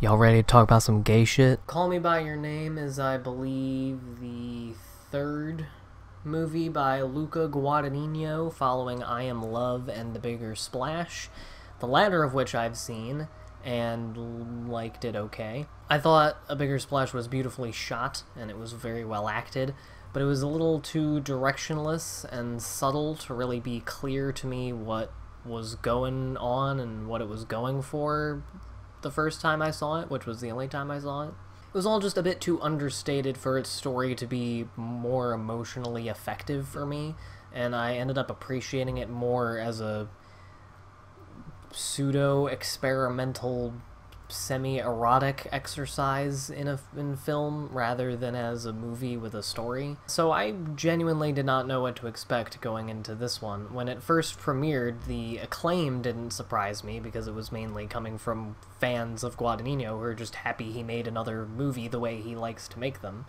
Y'all ready to talk about some gay shit? Call Me By Your Name is, I believe, the third movie by Luca Guadagnino following I Am Love and A Bigger Splash, the latter of which I've seen and liked it okay. I thought A Bigger Splash was beautifully shot and it was very well acted, but it was a little too directionless and subtle to really be clear to me what was going on and what it was going for the first time I saw it, which was the only time I saw it. It was all just a bit too understated for its story to be more emotionally effective for me, and I ended up appreciating it more as a pseudo-experimental, semi-erotic exercise in film rather than as a movie with a story. So I genuinely did not know what to expect going into this one. When it first premiered, the acclaim didn't surprise me because it was mainly coming from fans of Guadagnino who are just happy he made another movie the way he likes to make them.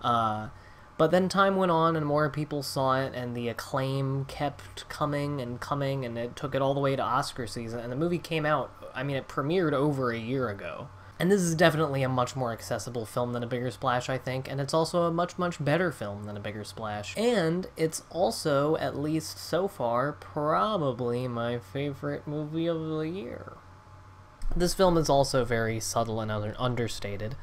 But then time went on and more people saw it, and the acclaim kept coming and coming, and it took it all the way to Oscar season, and the movie came out, I mean, it premiered over a year ago. And this is definitely a much more accessible film than A Bigger Splash, I think, and it's also a much, much better film than A Bigger Splash. And it's also, at least so far, probably my favorite movie of the year. This film is also very subtle and understated,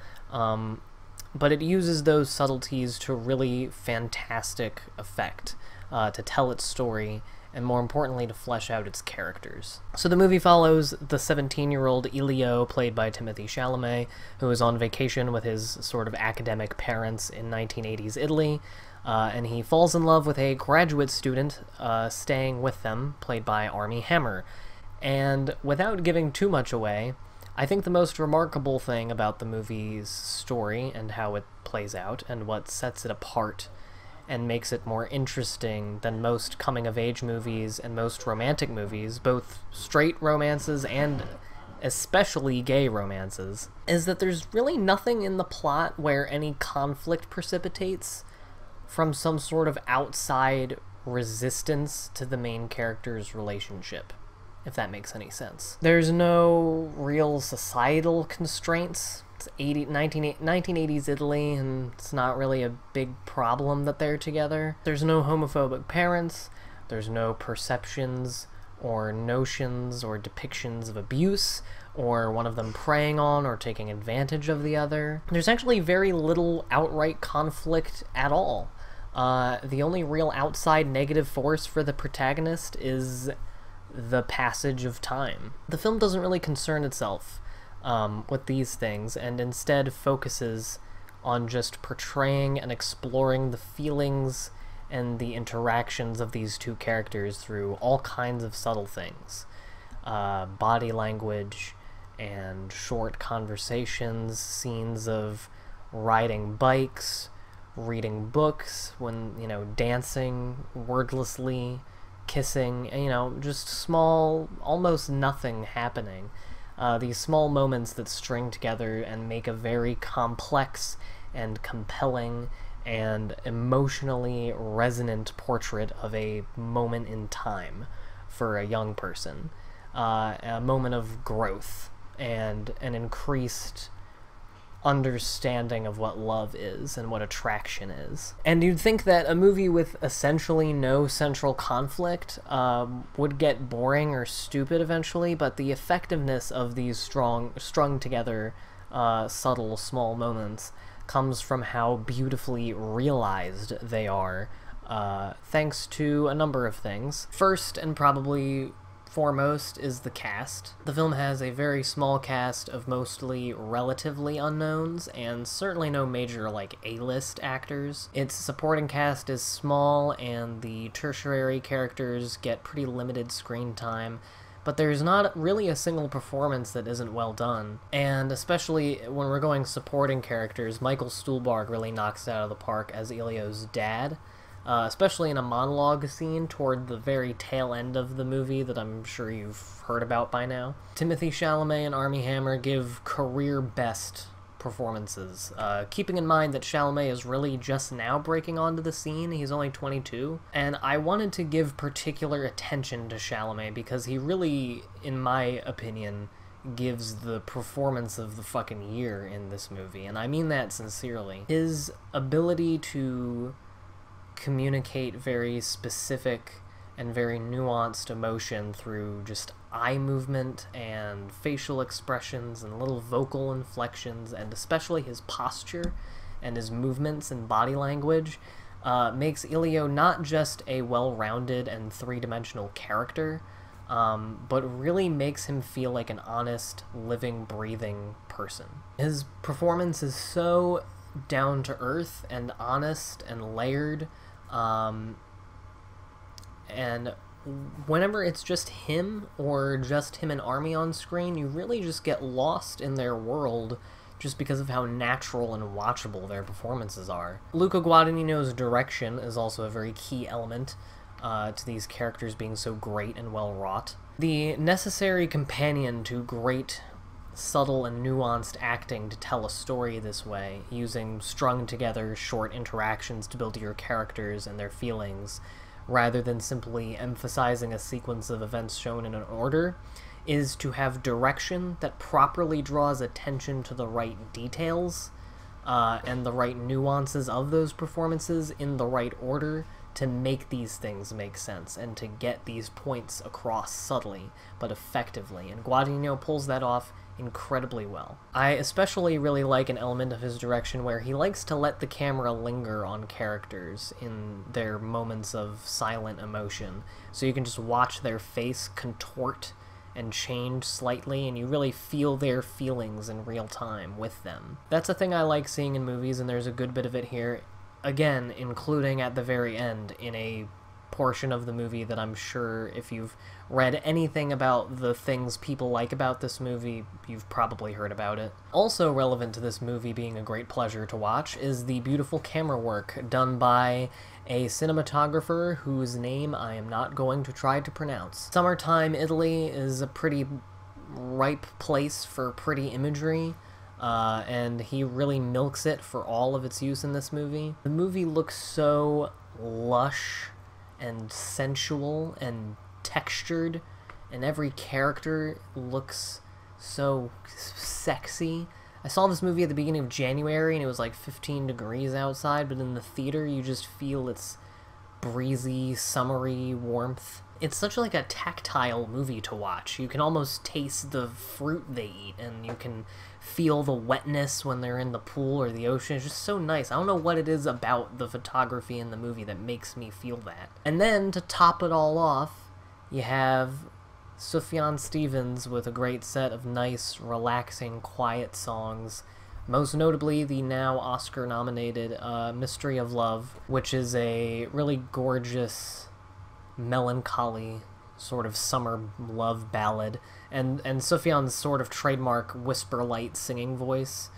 but it uses those subtleties to really fantastic effect, to tell its story, and more importantly, to flesh out its characters. So the movie follows the 17-year-old Elio, played by Timothée Chalamet, who is on vacation with his sort of academic parents in 1980s Italy, and he falls in love with a graduate student staying with them, played by Armie Hammer. And without giving too much away, I think the most remarkable thing about the movie's story and how it plays out and what sets it apart and makes it more interesting than most coming-of-age movies and most romantic movies, both straight romances and especially gay romances, is that there's really nothing in the plot where any conflict precipitates from some sort of outside resistance to the main character's relationship, if that makes any sense. There's no real societal constraints. It's 1980s Italy, and it's not really a big problem that they're together. There's no homophobic parents. There's no perceptions or notions or depictions of abuse, or one of them preying on or taking advantage of the other. There's actually very little outright conflict at all. The only real outside negative force for the protagonist is the passage of time. The film doesn't really concern itself with these things, and instead focuses on just portraying and exploring the feelings and the interactions of these two characters through all kinds of subtle things. Body language and short conversations, scenes of riding bikes, reading books, when, you know, dancing wordlessly, kissing, you know, just small, almost nothing happening. These small moments that string together and make a very complex and compelling and emotionally resonant portrait of a moment in time for a young person. A moment of growth and an increased understanding of what love is and what attraction is. And you'd think that a movie with essentially no central conflict would get boring or stupid eventually, but the effectiveness of these strung together, subtle, small moments comes from how beautifully realized they are, thanks to a number of things. First, and probably foremost, is the cast. The film has a very small cast of mostly relatively unknowns, and certainly no major, like, A-list actors. Its supporting cast is small, and the tertiary characters get pretty limited screen time, but there's not really a single performance that isn't well done. And especially when we're going supporting characters, Michael Stuhlbarg really knocks it out of the park as Elio's dad. Especially in a monologue scene toward the very tail end of the movie that I'm sure you've heard about by now. Timothée Chalamet and Armie Hammer give career-best performances, keeping in mind that Chalamet is really just now breaking onto the scene. He's only 22, and I wanted to give particular attention to Chalamet because he really, in my opinion, gives the performance of the fucking year in this movie, and I mean that sincerely. His ability to communicate very specific and very nuanced emotion through just eye movement and facial expressions and little vocal inflections, and especially his posture and his movements and body language, makes Ilio not just a well-rounded and three-dimensional character, but really makes him feel like an honest, living, breathing person. His performance is so down-to-earth and honest and layered, and whenever it's just him or just him and Armie on screen, you really just get lost in their world just because of how natural and watchable their performances are. Luca Guadagnino's direction is also a very key element to these characters being so great and well wrought. The necessary companion to great, subtle, and nuanced acting to tell a story this way, using strung together short interactions to build your characters and their feelings, rather than simply emphasizing a sequence of events shown in an order, is to have direction that properly draws attention to the right details and the right nuances of those performances in the right order to make these things make sense and to get these points across subtly but effectively, and Guadagnino pulls that off incredibly well. I especially really like an element of his direction where he likes to let the camera linger on characters in their moments of silent emotion, so you can just watch their face contort and change slightly, and you really feel their feelings in real time with them. That's a thing I like seeing in movies, and there's a good bit of it here, again, including at the very end in a portion of the movie that I'm sure if you've read anything about the things people like about this movie, you've probably heard about it. Also relevant to this movie being a great pleasure to watch is the beautiful camera work done by a cinematographer whose name I am not going to try to pronounce. Summertime Italy is a pretty ripe place for pretty imagery, and he really milks it for all of its use in this movie. The movie looks so lush and sensual and textured, and every character looks so sexy. I saw this movie at the beginning of January and it was like 15 degrees outside, but in the theater you just feel its breezy, summery warmth. It's such like a tactile movie to watch. You can almost taste the fruit they eat, and you can feel the wetness when they're in the pool or the ocean. It's just so nice. I don't know what it is about the photography in the movie that makes me feel that. And then, to top it all off, you have Sufjan Stevens with a great set of nice, relaxing, quiet songs. Most notably, the now Oscar-nominated Mystery of Love, which is a really gorgeous, melancholy sort of summer love ballad, and Sufjan's sort of trademark whisper light singing voice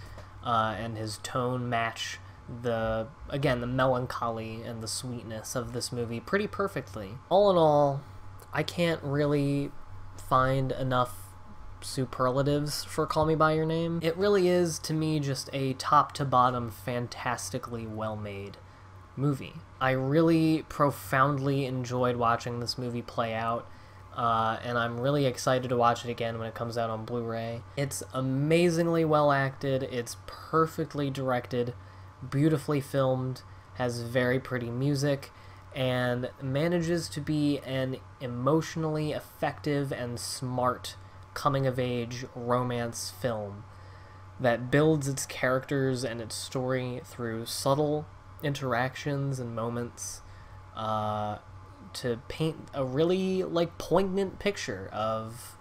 and his tone match the melancholy and the sweetness of this movie pretty perfectly. All in all, I can't really find enough superlatives for Call Me By Your Name. It really is, to me, just a top to bottom fantastically well made movie. I really profoundly enjoyed watching this movie play out, and I'm really excited to watch it again when it comes out on Blu-ray. It's amazingly well acted, it's perfectly directed, beautifully filmed, has very pretty music, and manages to be an emotionally effective and smart coming-of-age romance film that builds its characters and its story through subtle interactions and moments to paint a really poignant picture of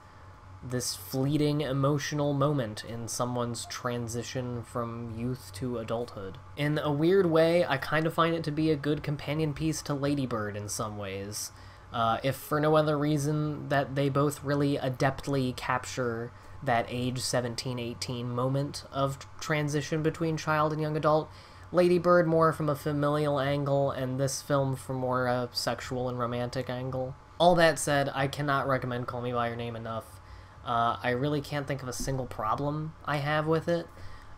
this fleeting emotional moment in someone's transition from youth to adulthood. In a weird way, I kind of find it to be a good companion piece to Lady Bird in some ways, if for no other reason that they both really adeptly capture that age 17-18 moment of transition between child and young adult. Lady Bird more from a familial angle, and this film from more a sexual and romantic angle. All that said, I cannot recommend Call Me By Your Name enough. I really can't think of a single problem I have with it.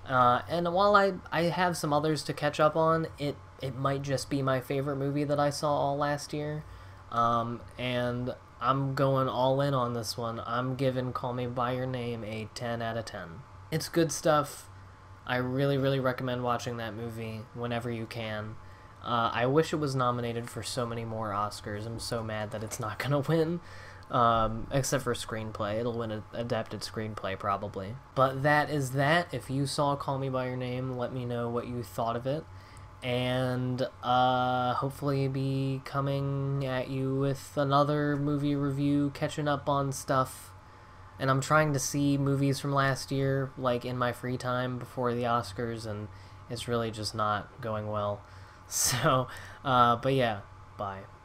And while I have some others to catch up on, it might just be my favorite movie that I saw all last year. And I'm going all in on this one. I'm giving Call Me By Your Name a 10 out of 10. It's good stuff. I really, really recommend watching that movie whenever you can. I wish it was nominated for so many more Oscars. I'm so mad that it's not going to win, except for screenplay. It'll win an adapted screenplay, probably. But that is that. If you saw Call Me By Your Name, let me know what you thought of it. And hopefully be coming at you with another movie review, catching up on stuff. And I'm trying to see movies from last year, like, in my free time before the Oscars, and it's really just not going well. So, but yeah, bye.